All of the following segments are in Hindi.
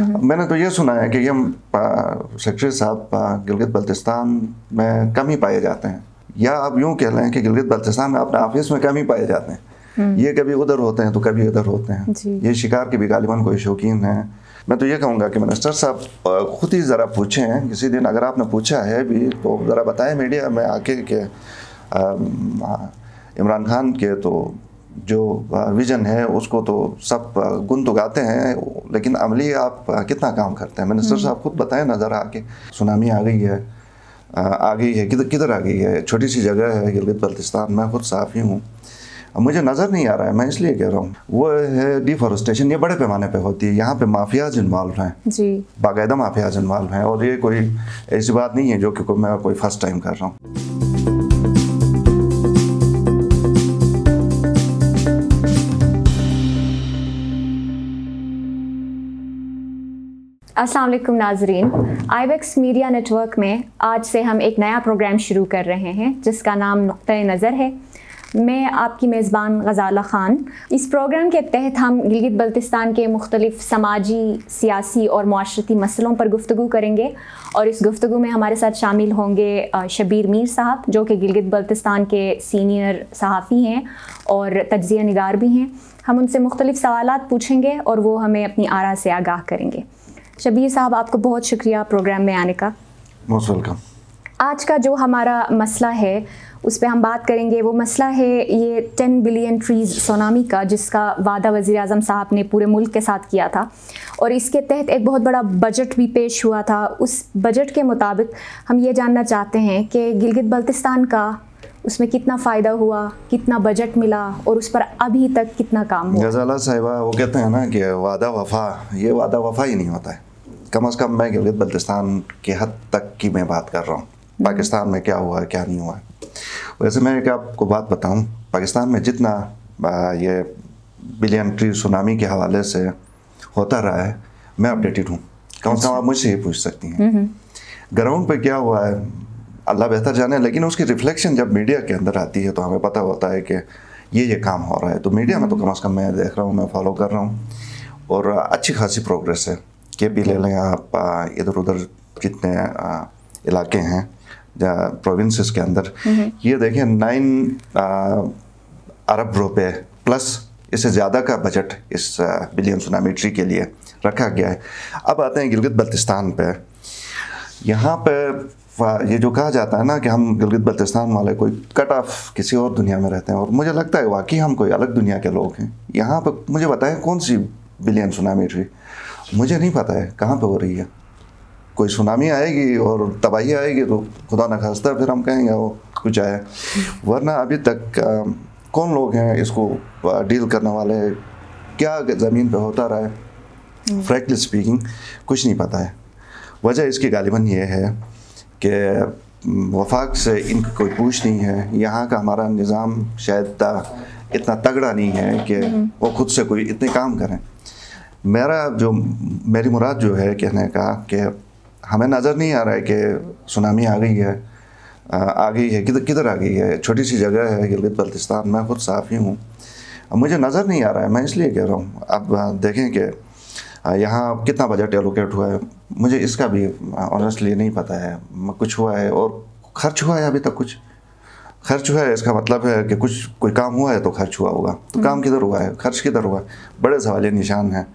मैंने तो ये सुना है कि ये सेक्रेटरी साहब गिलगित बल्तिस्तान में कम ही पाए जाते हैं, या आप यूँ कह लें कि गिलगित बल्तिस्तान में अपने ऑफिस में कम ही पाए जाते हैं। ये कभी उधर होते हैं तो कभी इधर होते हैं। ये शिकार के भी गालिबन कोई शौकीन है। मैं तो ये कहूँगा कि मिनिस्टर साहब खुद ही ज़रा पूछें किसी दिन, अगर आपने पूछा है भी तो ज़रा बताएं मीडिया में आके कि इमरान खान के तो जो विज़न है उसको तो सब गुण तो गाते हैं, लेकिन अमली आप कितना काम करते हैं? मिनिस्टर साहब खुद बताएं नज़र आके। सुनामी आ गई है किधर आ गई है? छोटी सी जगह है गिलगित बल्तिस्तान, मैं खुद साफ़ी हूँ, मुझे नज़र नहीं आ रहा है। मैं इसलिए कह रहा हूँ वो है डिफॉरेस्टेशन, ये बड़े पैमाने पे होती है। यहाँ पे माफियाज इन्वॉल्व हैं जी, बाकायदा माफियाज इन्वॉल्व हैं, और ये कोई ऐसी बात नहीं है जो कि मैं कोई फर्स्ट टाइम कर रहा हूँ। अस्सलाम वालेकुम नाजरीन, आईबेक्स मीडिया नेटवर्क में आज से हम एक नया प्रोग्राम शुरू कर रहे हैं जिसका नाम नुक्ते नज़र है। मैं आपकी मेज़बान गज़ाला ख़ान। इस प्रोग्राम के तहत हम गिलगित बल्तिस्तान के मुख्तलिफ समाजी, सियासी और माशरती मसलों पर गुफ्तगू करेंगे, और इस गुफ्तगू में हमारे साथ शामिल होंगे शबीर मीर साहब जो कि गिलगित बल्तिस्तान के सीनियर सहाफ़ी हैं और तज्ज़िया निगार भी हैं। हम उनसे मुख्तलिफ सवालात पूछेंगे और वो हमें अपनी आरा से आगाह करेंगे। शबीर साहब, आपको बहुत शुक्रिया प्रोग्राम में आने का। Most welcome. आज का जो हमारा मसला है उस पर हम बात करेंगे। वो मसला है ये 10 बिलियन ट्रीज़ सुनामी का, जिसका वादा वज़ीर आज़म साहब ने पूरे मुल्क के साथ किया था, और इसके तहत एक बहुत बड़ा बजट भी पेश हुआ था। उस बजट के मुताबिक हम ये जानना चाहते हैं कि गिलगित बल्तिस्तान का उसमें कितना फ़ायदा हुआ, कितना बजट मिला, और उस पर अभी तक कितना काम हुआ। गज़ाला साहिबा, वो कहते हैं ना कि वादा वफ़ा, ये वादा वफ़ा ही नहीं होता है। कम से कम मैं गिलगित बल्तिस्तान के हद तक की मैं बात कर रहा हूँ। पाकिस्तान में क्या हुआ क्या नहीं हुआ, वैसे मैं एक आपको बात बताऊँ, पाकिस्तान में जितना ये बिलियन ट्री सुनामी के हवाले से होता रहा है, मैं अपडेटेड हूँ। कम से कम आप मुझसे ये पूछ सकती हैं ग्राउंड पे क्या हुआ है, अल्लाह बेहतर जाने। लेकिन उसकी रिफ्लेक्शन जब मीडिया के अंदर आती है तो हमें पता होता है कि ये काम हो रहा है। तो मीडिया में तो कम से कम मैं देख रहा हूँ, मैं फॉलो कर रहा हूँ, और अच्छी खासी प्रोग्रेस है। के भी ले लें आप, इधर उधर जितने इलाके हैं प्रोविंसेस के अंदर, ये देखें 9 अरब रुपए प्लस इससे ज़्यादा का बजट इस बिलियन सुनामी ट्री के लिए रखा गया है। अब आते हैं गिलगित बल्तिस्तान पे। यहाँ पे ये जो कहा जाता है ना कि हम गिलगित बल्तिस्तान वाले कोई कट ऑफ किसी और दुनिया में रहते हैं, और मुझे लगता है वाकई हम कोई अलग दुनिया के लोग हैं। यहाँ पर मुझे बताएं कौन सी बिलियन सुनामी ट्री, मुझे नहीं पता है कहाँ पे हो रही है। कोई सुनामी आएगी और तबाही आएगी तो खुदा न खास्ता फिर हम कहेंगे वो कुछ आया, वरना अभी तक कौन लोग हैं इसको डील करने वाले, क्या ज़मीन पे होता रहा है। फ्रैंकली स्पीकिंग कुछ नहीं पता है। वजह इसकी गालिबन ये है कि वफाक से इनकी कोई पूछ नहीं है। यहाँ का हमारा निज़ाम शायद इतना तगड़ा नहीं है कि वो खुद से कोई इतने काम करें। मेरी मुराद जो है कहने का कि हमें नज़र नहीं आ रहा है कि सुनामी आ गई है किधर आ गई है? छोटी सी जगह है गिलगित बल्तिस्तान, मैं खुद साफ़ी हूँ, मुझे नज़र नहीं आ रहा है। मैं इसलिए कह रहा हूँ, अब देखें कि यहाँ कितना बजट एलोकेट हुआ है, मुझे इसका भी ऑनेस्टली नहीं पता है। कुछ हुआ है और खर्च हुआ है, अभी तक कुछ खर्च हुआ है। इसका मतलब है कि कुछ कोई काम हुआ है तो खर्च हुआ होगा, तो काम किधर हुआ है, खर्च किधर हुआ है, बड़े सवालिया निशान हैं।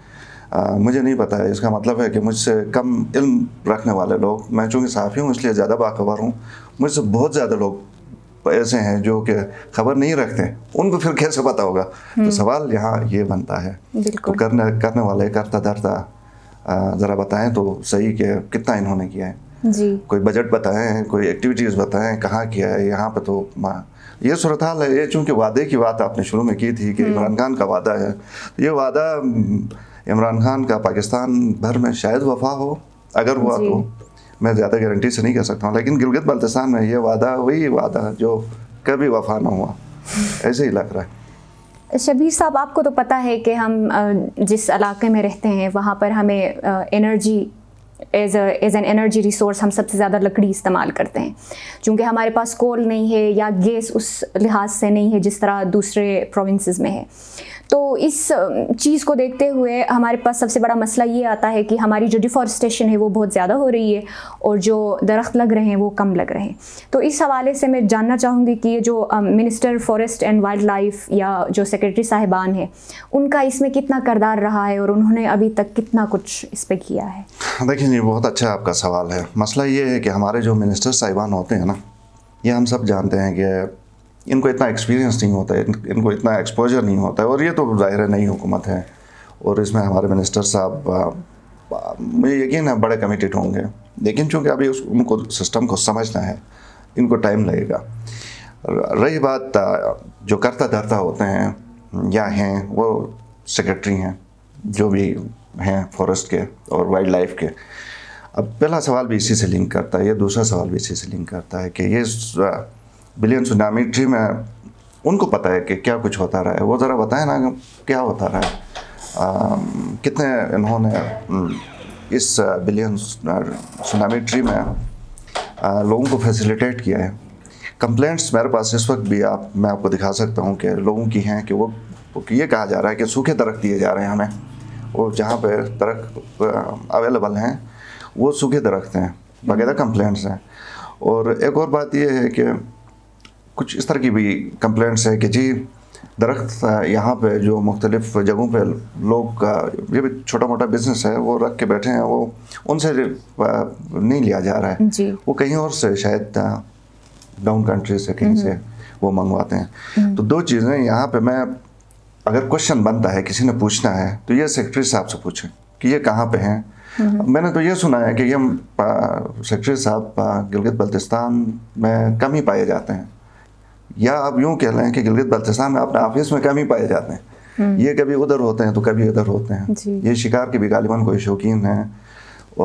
मुझे नहीं पता है। इसका मतलब है कि मुझसे कम इल्म रखने वाले लोग, मैं चूँकि साफ़ी हूँ इसलिए ज़्यादा बाखबर हूँ, मुझसे बहुत ज़्यादा लोग ऐसे हैं जो कि खबर नहीं रखते, उनको फिर कैसे पता होगा। तो सवाल यहाँ ये बनता है, तो करने वाले करता धरता ज़रा बताएँ तो सही कि कितना इन्होंने किया है जी। कोई बजट बताएं, कोई एक्टिविटीज़ बताएं, कहाँ किया है। यहाँ पे तो ये सूरत हाल है। ये चूँकि वादे की बात आपने शुरू में की थी कि इमरान खान का वादा है, तो ये वादा इमरान खान का पाकिस्तान भर में शायद वफा हो, अगर हुआ तो मैं ज़्यादा गारंटी से नहीं कह सकता हूँ, लेकिन गिलगित बल्तिस्तान में ये वादा वही वादा जो कभी वफा ना हुआ, ऐसे ही लग रहा है। शबीर साहब, आपको तो पता है कि हम जिस इलाके में रहते हैं वहाँ पर हमें energy as an energy resource, हम सबसे ज़्यादा लकड़ी इस्तेमाल करते हैं। चूँकि हमारे पास कोल नहीं है या गैस उस लिहाज से नहीं है जिस तरह दूसरे प्रोविंसेस में है, तो इस चीज़ को देखते हुए हमारे पास सबसे बड़ा मसला ये आता है कि हमारी जो डिफॉरेस्टेशन है वो बहुत ज़्यादा हो रही है और जो दरख्त लग रहे हैं वो कम लग रहे हैं। तो इस हवाले से मैं जानना चाहूँगी कि ये जो minister forest and wildlife या जो सेक्रेटरी साहिबान है उनका इसमें कितना किरदार रहा है और उन्होंने अभी तक कितना कुछ इस पर किया है। देखिए ये बहुत अच्छा आपका सवाल है। मसला ये है कि हमारे जो मिनिस्टर साहिबान होते हैं ना, ये हम सब जानते हैं कि इनको इतना एक्सपीरियंस नहीं होता है, इनको इतना एक्सपोजर नहीं होता है, और ये तो जाहिर है नई हुकूमत है और इसमें हमारे मिनिस्टर साहब मुझे यकीन है बड़े कमिटेड होंगे, लेकिन चूँकि अभी उनको सिस्टम को समझना है, इनको टाइम लगेगा। रही बात जो करता धरता होते हैं या हैं, वो सेक्रेटरी हैं जो भी हैं फॉरेस्ट के और वाइल्ड लाइफ के। अब पहला सवाल भी इसी से लिंक करता है, ये दूसरा सवाल भी इसी से लिंक करता है कि ये बिलियन सुनामी ट्री में उनको पता है कि क्या कुछ होता रहा है, वो ज़रा बताएं ना क्या होता रहा है, कितने इन्होंने इस बिलियन सुनामी ट्री में लोगों को फैसिलिटेट किया है। कंप्लेंट्स मेरे पास इस वक्त भी मैं आपको दिखा सकता हूँ कि लोगों की हैं कि वो ये कहा जा रहा है कि सूखे दरख्त दिए जा रहे हैं हमें, वो जहाँ पे दरख्त अवेलेबल हैं वो सूखे दरख्त हैं, बाकायदा कंप्लेंट्स हैं। और एक और बात ये है कि कुछ इस तरह की भी कंप्लेंट्स है कि जी दरख्त यहाँ पे जो मुख्तलिफ जगहों पे लोग ये भी छोटा मोटा बिजनेस है वो रख के बैठे हैं, वो उनसे नहीं लिया जा रहा है, वो कहीं और से शायद डाउन कंट्री से कहीं से वो मंगवाते हैं। तो दो चीज़ें यहाँ पे मैं अगर क्वेश्चन बनता है किसी ने पूछना है तो ये सेक्रेटरी साहब से पूछें कि ये कहाँ पे हैं। मैंने तो ये सुना है कि ये सेक्रेटरी साहब गिलगित बल्तिस्तान में कम ही पाए जाते हैं, या आप यूँ कह रहे हैं कि गिलगित बल्तिस्तान में अपने ऑफिस में कम ही पाए जाते हैं, ये कभी उधर होते हैं तो कभी इधर होते हैं। ये शिकार के भी गालिबन कोई शौकीन है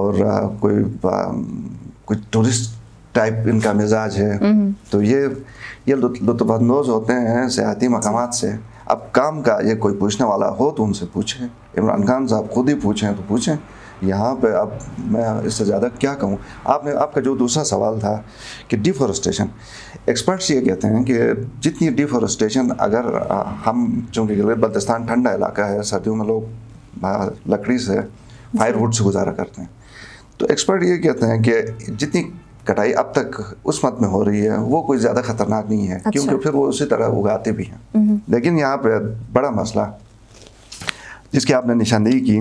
और कोई टूरिस्ट टाइप इनका मिजाज है, तो ये लुत्फानंदोज होते हैं सियाती मकामात से। अब काम का ये कोई पूछने वाला हो तो उनसे पूछें, इमरान खान साहब खुद ही पूछें तो पूछें, यहाँ पे अब मैं इससे ज़्यादा क्या कहूँ। आपका जो दूसरा सवाल था कि डिफॉरेस्टेशन, एक्सपर्ट्स ये कहते हैं कि जितनी डिफॉरेस्टेशन अगर हम, चूँकि गिलगित बल्तिस्तान ठंडा इलाका है, सर्दियों में लोग लकड़ी से फायरवुड से गुजारा करते हैं, तो एक्सपर्ट ये कहते हैं कि जितनी कटाई अब तक उस मत में हो रही है वो कोई ज़्यादा ख़तरनाक नहीं है। अच्छा। क्योंकि फिर वो उसी तरह उगाते भी हैं। लेकिन यहाँ पे बड़ा मसला जिसकी आपने निशानदेही की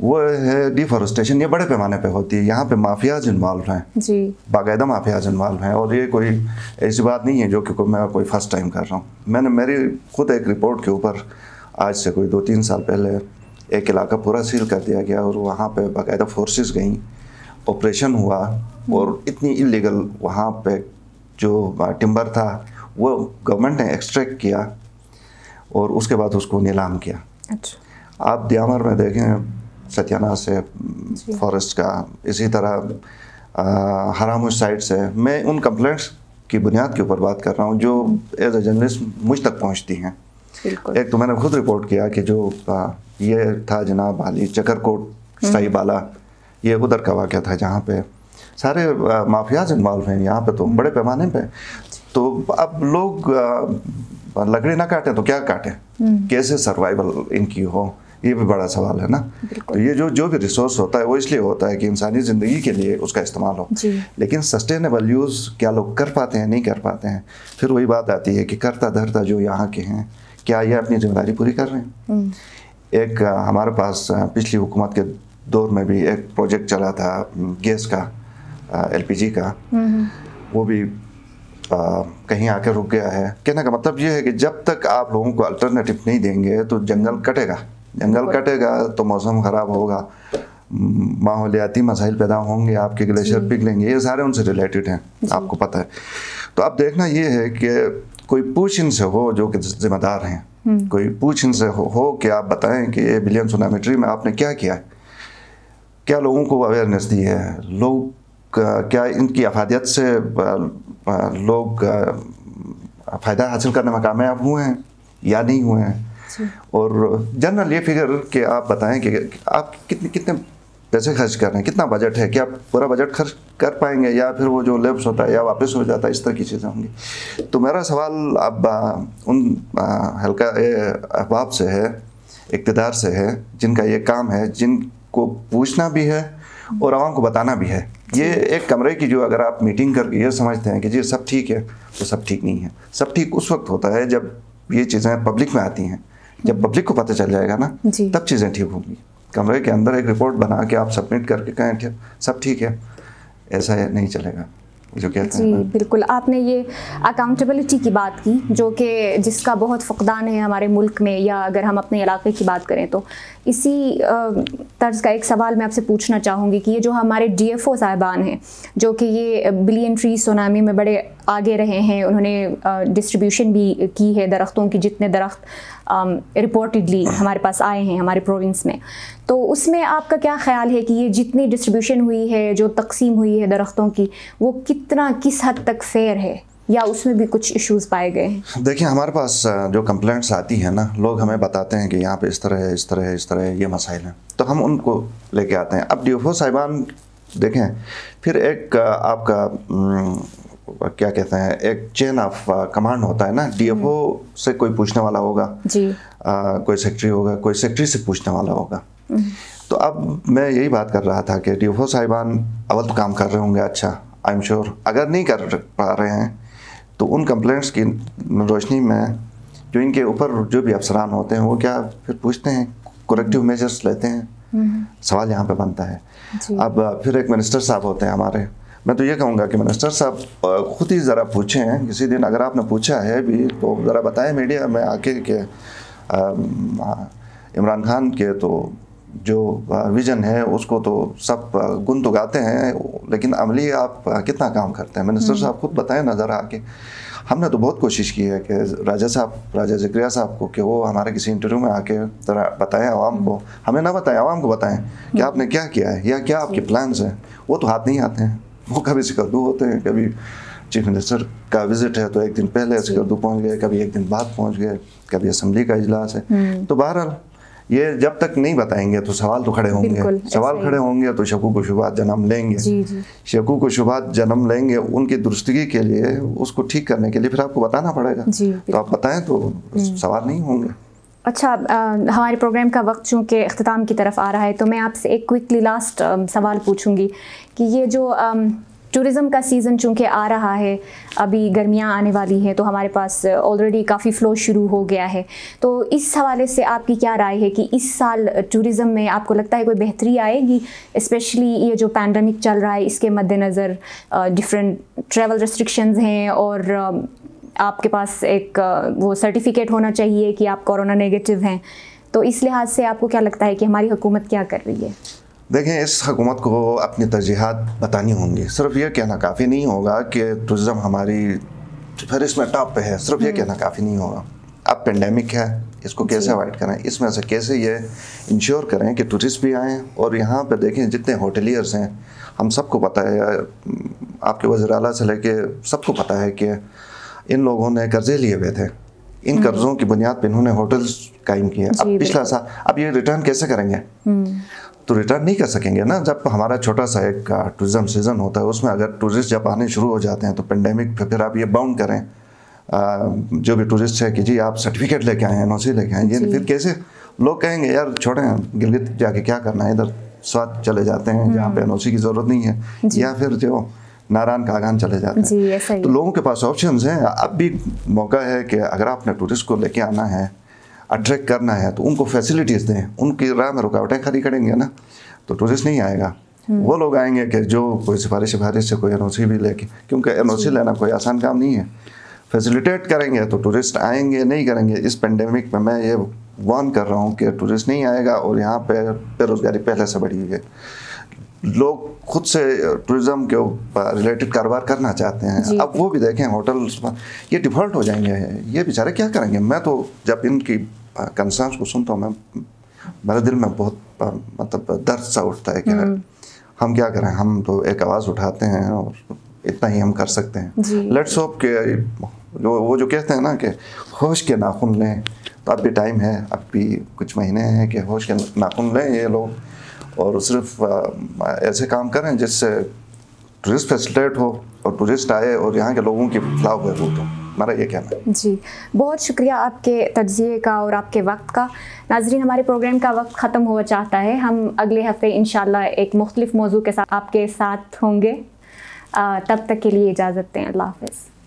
वो है डिफॉरेस्टेशन, ये बड़े पैमाने पे होती है, यहाँ पे माफियाज इन्वॉल्व हैं जी, बाकायदा माफियाज इन्वॉल्व हैं। और ये कोई ऐसी बात नहीं है जो कि मैं कोई फर्स्ट टाइम कर रहा हूँ। मैंने मेरी खुद एक रिपोर्ट के ऊपर आज से कोई 2-3 साल पहले एक इलाका पूरा सील कर दिया गया और वहाँ पर बाकायदा फोर्सेस गई, ऑपरेशन हुआ और इतनी इलीगल वहाँ पे जो टिम्बर था वो गवर्नमेंट ने एक्सट्रैक्ट किया और उसके बाद उसको नीलाम किया। अच्छा। आप दियामर में देखें, सत्याना से फॉरेस्ट का, इसी तरह हरामुश साइड से, मैं उन कंप्लेंट्स की बुनियाद के ऊपर बात कर रहा हूँ जो एज ए जर्नलिस्ट मुझ तक पहुँचती हैं। एक तो मैंने खुद रिपोर्ट किया कि जो ये था जनाब हाली चकरकोट साईबाला, ये उधर का वाक़ा था जहाँ पे सारे माफियाज इन्वॉल्व हैं यहाँ पे तो बड़े पैमाने पे। तो अब लोग लकड़ी ना काटें तो क्या काटें, कैसे सर्वाइवल इनकी हो, ये भी बड़ा सवाल है ना। तो ये जो भी रिसोर्स होता है वो इसलिए होता है कि इंसानी ज़िंदगी के लिए उसका इस्तेमाल हो, लेकिन सस्टेनेबल यूज़ क्या लोग कर पाते हैं, नहीं कर पाते हैं। फिर वही बात आती है कि करता धरता जो यहाँ के हैं क्या ये अपनी जिम्मेदारी पूरी कर रहे हैं। एक हमारे पास पिछली हुकूमत के दौर में भी एक प्रोजेक्ट चला था गैस का, एलपीजी का, वो भी कहीं आकर रुक गया है। कहने का मतलब ये है कि जब तक आप लोगों को अल्टरनेटिव नहीं देंगे तो जंगल कटेगा, जंगल कटेगा तो मौसम ख़राब होगा, माहौलियाती मसाइल पैदा होंगे, आपके ग्लेशियर पिघलेंगे, ये सारे उनसे रिलेटेड हैं, आपको पता है। तो अब देखना ये है कि कोई पूछ इनसे हो जो कि जिम्मेदार हैं, कोई पूछ इनसे हो कि आप बताएं कि ये बिलियन सुनामी ट्री में आपने क्या किया है, क्या लोगों को अवेयरनेस दी है, लोग क्या इनकी अफादियत से लोग फ़ायदा हासिल करने में कामयाब हुए हैं या नहीं हुए हैं। और जनरल ये फिगर कि आप बताएं कि आप कितने पैसे खर्च कर रहे हैं, कितना बजट है, क्या पूरा बजट खर्च कर पाएंगे या फिर वो जो लैप्स होता है या वापस हो जाता है, इस तरह की चीज़ें होंगी। तो मेरा सवाल अब उन हल्का अहबाब से है, इक़्तिदार से है, जिनका ये काम है, जिनको पूछना भी है और आवाम को बताना भी है। ये एक कमरे की जो अगर आप मीटिंग करके ये समझते हैं कि जी सब ठीक है, तो सब ठीक नहीं है। सब ठीक उस वक्त होता है जब ये चीज़ें पब्लिक में आती हैं, जब पब्लिक को पता चल जाएगा ना, तब चीज़ें ठीक होंगी। कमरे के अंदर एक रिपोर्ट बना के आप सबमिट करके कहें सब ठीक है, ऐसा नहीं चलेगा। जो कहते जी हैं बिल्कुल, आपने ये अकाउंटेबिलिटी की बात की जो कि जिसका बहुत फुकदान है हमारे मुल्क में, या अगर हम अपने इलाके की बात करें तो इसी तर्ज का एक सवाल मैं आपसे पूछना चाहूँगी कि ये जो हमारे DFO साहिबान हैं जो कि ये बिलियन ट्री सुनामी में बड़े आगे रहे हैं, उन्होंने डिस्ट्रीब्यूशन भी की है दरख्तों की, जितने दरख्त रिपोर्टेडली हमारे पास आए हैं हमारे प्रोविंस में, तो उसमें आपका क्या ख्याल है कि ये जितनी डिस्ट्रीब्यूशन हुई है, जो तकसीम हुई है दरख्तों की, वो कितना किस हद तक फेयर है या उसमें भी कुछ इश्यूज़ पाए गए हैं? देखिए हमारे पास जो कंप्लेंट्स आती हैं ना, लोग हमें बताते हैं कि यहाँ पे इस तरह है, इस तरह है, इस तरह है, ये मसाइल हैं, तो हम उनको लेके आते हैं। अब DFO साहिबान देखें, फिर एक आपका क्या कहते हैं, एक चेन ऑफ कमांड होता है ना। DFO से कोई पूछने वाला होगा जी, कोई सेक्रेटरी होगा, कोई सेक्रेटरी से पूछने वाला होगा। तो अब मैं यही बात कर रहा था कि DFO साहिबान अवल तो काम कर रहे होंगे, अच्छा आई एम श्योर। अगर नहीं कर पा रहे हैं तो उन कंप्लेंट्स की रोशनी में जो इनके ऊपर जो भी अफसरान होते हैं वो क्या फिर पूछते हैं, करेक्टिव मेजर्स लेते हैं, सवाल यहाँ पर बनता है। अब फिर एक मिनिस्टर साहब होते हैं हमारे, मैं तो ये कहूँगा कि मिनिस्टर साहब खुद ही ज़रा पूछें किसी दिन, अगर आपने पूछा है भी तो ज़रा बताएं मीडिया में आके कि इमरान खान के तो जो विज़न है उसको तो सब गुण तो गाते हैं, लेकिन अमली आप कितना काम करते हैं? मिनिस्टर साहब खुद बताएं नज़र आके। हमने तो बहुत कोशिश की है कि राजा ज़िक्रिया साहब को कि वो हमारे किसी इंटरव्यू में आके ज़रा बताएं आवाम को, हमें ना बताएं, आवाम को बताएं कि आपने क्या किया है या क्या आपके प्लान्स हैं। वो तो हाथ नहीं आते हैं, वो कभी सिकरदू होते हैं, कभी चीफ मिनिस्टर का विजिट है तो एक दिन पहले सिकरदू पहुंच गए, कभी एक दिन बाद पहुंच गए, कभी असेंबली का इजलास है। तो बहरहाल ये जब तक नहीं बताएंगे तो सवाल तो खड़े होंगे, सवाल खड़े होंगे तो शकूक शुबात जन्म लेंगे, शकूक शुबात जन्म लेंगे। उनकी दुरुस्तगी के लिए, उसको ठीक करने के लिए फिर आपको बताना पड़ेगा, तो आप बताएं तो सवाल नहीं होंगे। अच्छा, हमारे प्रोग्राम का वक्त चूँकि अख्ताम की तरफ आ रहा है तो मैं आपसे एक क्विकली लास्ट सवाल पूछूंगी कि ये जो टूरिज़म का सीज़न चूँकि आ रहा है, अभी गर्मियाँ आने वाली हैं तो हमारे पास ऑलरेडी काफ़ी फ़्लो शुरू हो गया है, तो इस हवाले से आपकी क्या राय है कि इस साल टूरिज़म में आपको लगता है कोई बेहतरी आएगी, स्पेशली ये जो पैंडमिक चल रहा है इसके मद्देनज़र डिफरेंट ट्रैवल रिस्ट्रिक्शंस हैं और आपके पास एक वो सर्टिफिकेट होना चाहिए कि आप कोरोना नेगेटिव हैं, तो इस लिहाज से आपको क्या लगता है कि हमारी हुकूमत क्या कर रही है? देखें, इस हुकूमत को अपनी तरजीहात बतानी होंगी, सिर्फ ये कहना काफ़ी नहीं होगा कि टूरिज़म हमारी फहरिस्त में टॉप पे है, सिर्फ ये कहना काफ़ी नहीं होगा। अब पेंडेमिक है, इसको कैसे अवॉइड करें, इसमें से कैसे ये इंश्योर करें कि टूरिस्ट भी आएँ। और यहाँ पर देखें जितने होटलियर्स हैं, हम सबको पता है, आपके वज़ीर आला से लेके सबको पता है कि इन लोगों ने कर्जे लिए हुए थे, इन कर्ज़ों की बुनियाद पर इन्होंने होटल्स कायम किए। अब पिछला साल, अब ये रिटर्न कैसे करेंगे? तो रिटर्न नहीं कर सकेंगे ना। जब हमारा छोटा सा एक टूरिज़म सीज़न होता है, उसमें अगर टूरिस्ट जब आने शुरू हो जाते हैं तो पेंडेमिक पे फिर आप ये बाउंड करें जो भी टूरिस्ट है कि जी आप सर्टिफिकेट लेके आए हैं, NOC लेके आए, ये फिर कैसे लोग कहेंगे यार छोड़ें, गिलगित जाके क्या करना है, इधर स्वाद चले जाते हैं जहाँ पे NOC की ज़रूरत नहीं है, या फिर जो नारायण कागान चले जाते हैं। तो लोगों के पास ऑप्शंस हैं, अब भी मौका है कि अगर आपने टूरिस्ट को लेके आना है, अट्रैक्ट करना है, तो उनको फैसिलिटीज़ दें, उनकी राह में रुकावटें खड़ी करेंगे ना तो टूरिस्ट नहीं आएगा। वो लोग आएंगे कि जो कोई सिफारिश से कोई NOC भी लेके, क्योंकि NOC लेना कोई आसान काम नहीं है। फैसिलिटेट करेंगे तो टूरिस्ट आएंगे, नहीं करेंगे इस पेंडेमिक में मैं ये वार्न कर रहा हूँ कि टूरिस्ट नहीं आएगा। और यहाँ पर बेरोज़गारी पहले से बढ़ी हुई है, लोग खुद से टूरिज़म के ऊपर रिलेटेड कारोबार करना चाहते हैं। अब वो भी देखें होटल्स ये डिफ़ॉल्ट हो जाएंगे, ये बेचारे क्या करेंगे। मैं तो जब इनकी कंसर्न्स को सुनता हूँ, मैं मेरे दिल में बहुत मतलब दर्द सा उठता है कि हम क्या करें, हम तो एक आवाज़ उठाते हैं और इतना ही हम कर सकते हैं। लेट्स होप के वो जो कहते हैं ना कि होश के नाखून लें, तो अब भी टाइम है, अब भी कुछ महीने हैं कि होश के नाखून लें ये लोग और सिर्फ ऐसे काम करें जिससे टूरिस्ट फैसिलिटेट हो और टूरिस्ट आए और यहाँ के लोगों की फलाह बहबूद हो। हमारा ये कहना है। जी, बहुत शुक्रिया आपके तजिए का और आपके वक्त का। नाजरीन, हमारे प्रोग्राम का वक्त ख़त्म हुआ चाहता है। हम अगले हफ्ते इंशाल्लाह एक मुख्तलिफ मौजू के साथ आपके साथ होंगे। तब तक के लिए इजाज़त दें। अल्लाह हाफ़िज़।